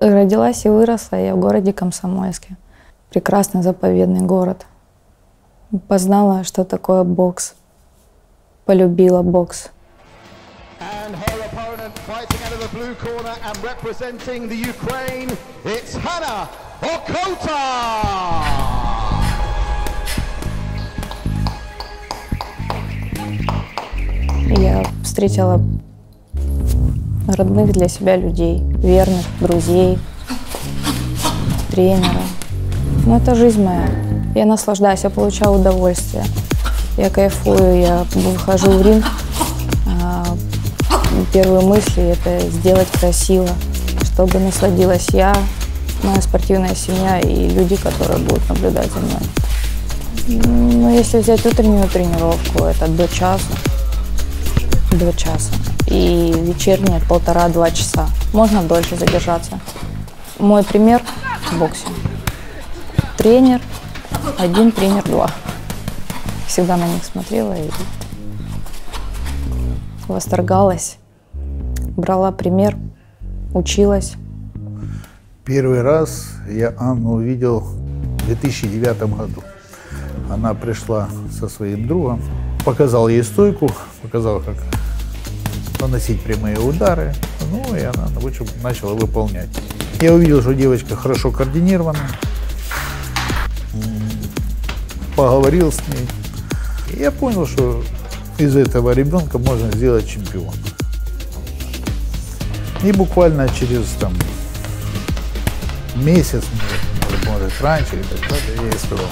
Родилась и выросла я в городе Комсомольске. Прекрасный заповедный город. Познала, что такое бокс. Полюбила бокс. Я встретила родных для себя людей, верных, друзей, тренера. Но это жизнь моя. Я наслаждаюсь, я получаю удовольствие. Я кайфую, я выхожу в ринг. Первые мысли – это сделать красиво, чтобы насладилась я, моя спортивная семья и люди, которые будут наблюдать за мной. Но если взять утреннюю тренировку, это до часа. И вечерние полтора-два часа. Можно дольше задержаться. Мой пример в боксе. Тренер один, тренер два. Всегда на них смотрела и восторгалась. Брала пример, училась. Первый раз я Анну увидел в 2009 году. Она пришла со своим другом, показал ей стойку, показал, как наносить прямые удары, ну и она начала выполнять. Я увидел, что девочка хорошо координирована, поговорил с ней. И я понял, что из этого ребенка можно сделать чемпиона. И буквально через месяц, может раньше, и так далее, я ей сказал,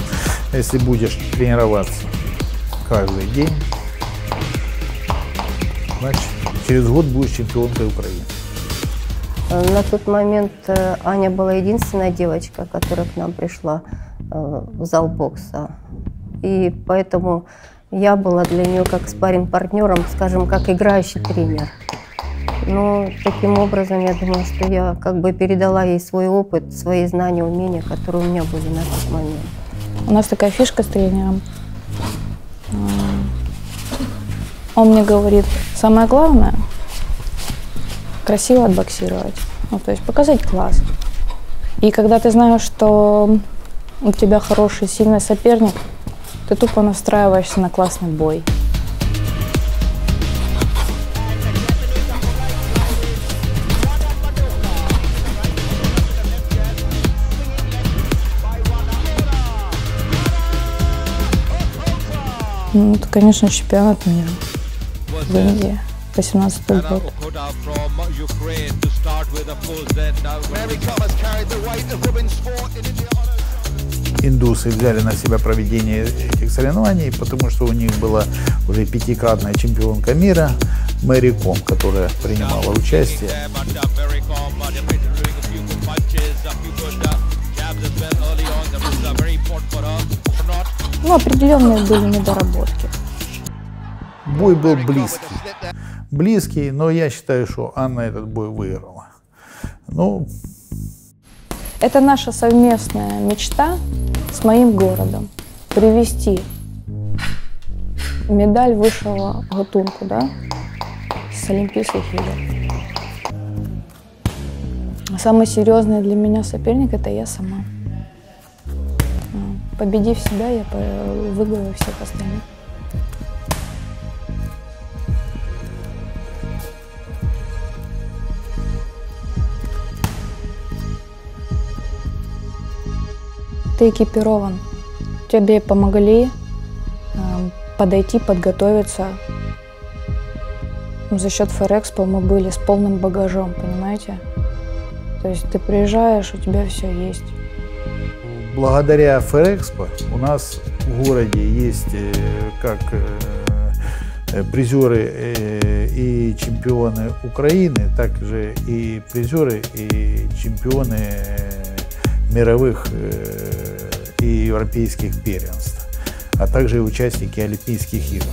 если будешь тренироваться каждый день, значит, через год будешь чемпионкой Украины. На тот момент Аня была единственная девочка, которая к нам пришла в зал бокса. И поэтому я была для нее как спарринг-партнером, скажем, как играющий тренер. Но таким образом, я думаю, что я как бы передала ей свой опыт, свои знания, умения, которые у меня были на тот момент. У нас такая фишка с тренером. Он мне говорит, самое главное – красиво отбоксировать, то есть показать класс. И когда ты знаешь, что у тебя хороший, сильный соперник, ты тупо настраиваешься на классный бой. Ну, это, конечно, чемпионат мира. В Индии, 18-й год. Индусы взяли на себя проведение этих соревнований, потому что у них была уже пятикратная чемпионка мира Мэри Ком, которая принимала участие. Ну, определенные были недоработки. Бой был близкий. Близкий, но я считаю, что Анна этот бой выиграла. Ну... Это наша совместная мечта с моим городом. Привести медаль высшего гатунку, да, с Олимпийских игр. Самый серьезный для меня соперник – это я сама. Победив себя, я выиграю всех остальных. Ты экипирован. Тебе помогли подойти, подготовиться. За счет Ferrexpo мы были с полным багажом, понимаете? То есть ты приезжаешь, у тебя все есть. Благодаря Ferrexpo у нас в городе есть как призеры и чемпионы Украины, так же и призеры и чемпионы мировых и европейских первенств, а также и участники Олимпийских игр.